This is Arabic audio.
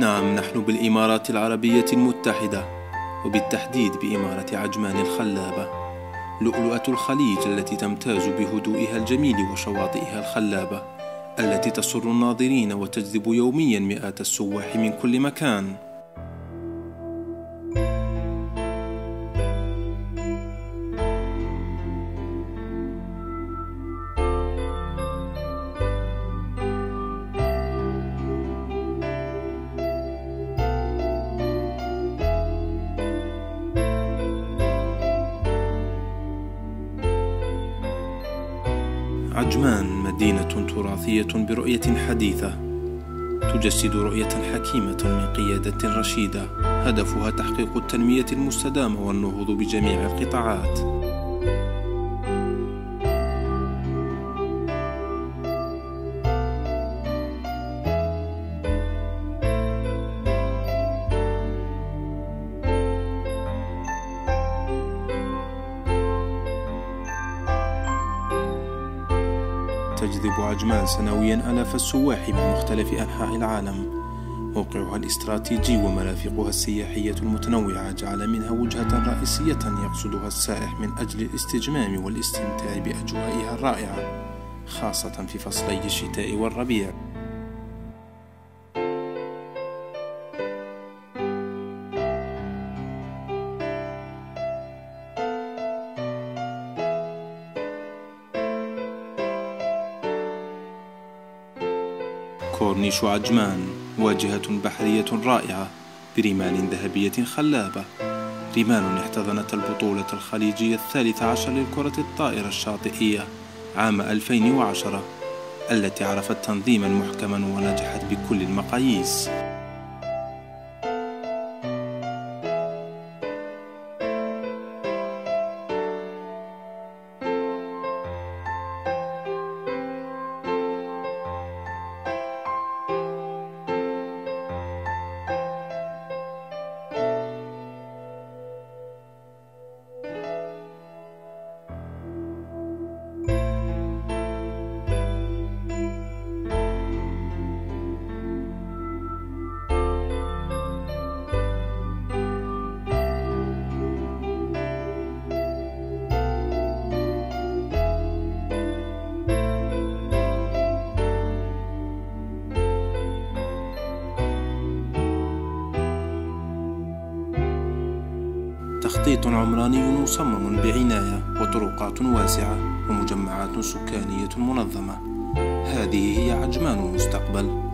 نعم، نحن بالإمارات العربية المتحدة، وبالتحديد بإمارة عجمان الخلابة، لؤلؤة الخليج التي تمتاز بهدوئها الجميل وشواطئها الخلابة، التي تسر الناظرين وتجذب يوميا مئات السواح من كل مكان. عجمان مدينة تراثية برؤية حديثة، تجسد رؤية حكيمة من قيادة رشيدة، هدفها تحقيق التنمية المستدامة والنهوض بجميع القطاعات. تجذب عجمان سنويا آلاف السواح من مختلف أنحاء العالم. موقعها الاستراتيجي ومرافقها السياحية المتنوعة جعل منها وجهة رئيسية يقصدها السائح من أجل الاستجمام والاستمتاع بأجوائها الرائعة، خاصة في فصلي الشتاء والربيع. كورنيش عجمان واجهة بحرية رائعة برمال ذهبية خلابة، رمال احتضنت البطولة الخليجية ال13 للكرة الطائرة الشاطئية عام 2010، التي عرفت تنظيما محكما ونجحت بكل المقاييس. تخطيط عمراني مصمم بعناية، وطرقات واسعة، ومجمعات سكانية منظمة. هذه هي عجمان المستقبل.